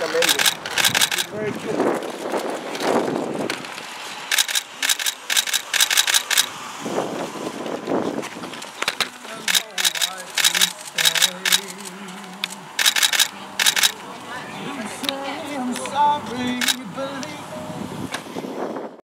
recommend it. It's very cute.